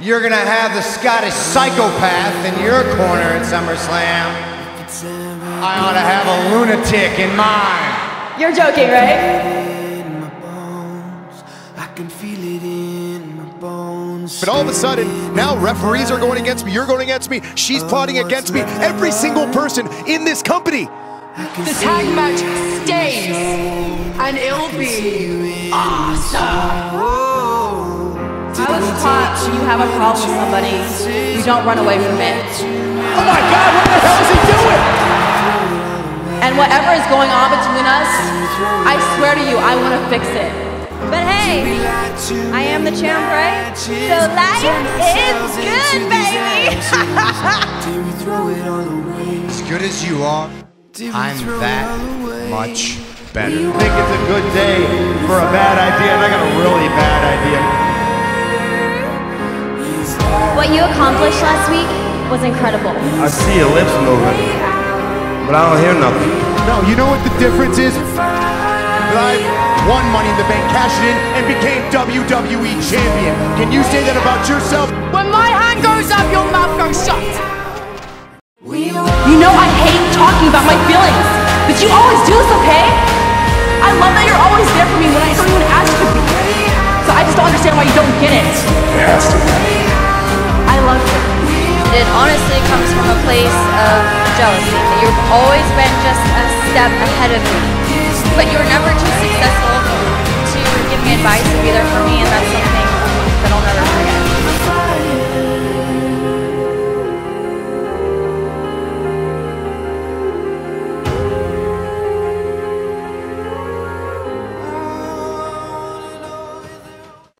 You're gonna have the Scottish psychopath in your corner at SummerSlam. I ought to have a lunatic in mine. You're joking, right? But all of a sudden, now referees are going against me, you're going against me, she's plotting against me, every single person in this company. The tag match stays, and it'll be awesome. I was taught when you have a problem with somebody, you don't run away from it. Oh my God, what the hell is he doing? And whatever is going on between us, I swear to you, I want to fix it. But hey, I am the champ, right? So life is good, baby! As good as you are, I'm that much better. I think it's a good day for a bad idea, and I got a really bad idea. What you accomplished last week was incredible. I see your lips moving, but I don't hear nothing. No, you know what the difference is? That I won Money in the Bank, cashed it in, and became WWE Champion. Can you say that about yourself? When my hand goes up, your mouth goes shut. You know I hate talking about my feelings, but you always do this, okay? I love that you're always there for me when I don't even ask you to be. So I just don't understand why you don't get it. Yes. I loved it. It honestly comes from a place of jealousy. You've always been just a step ahead of me, but you were never too successful to give me advice and be there for me, and that's something.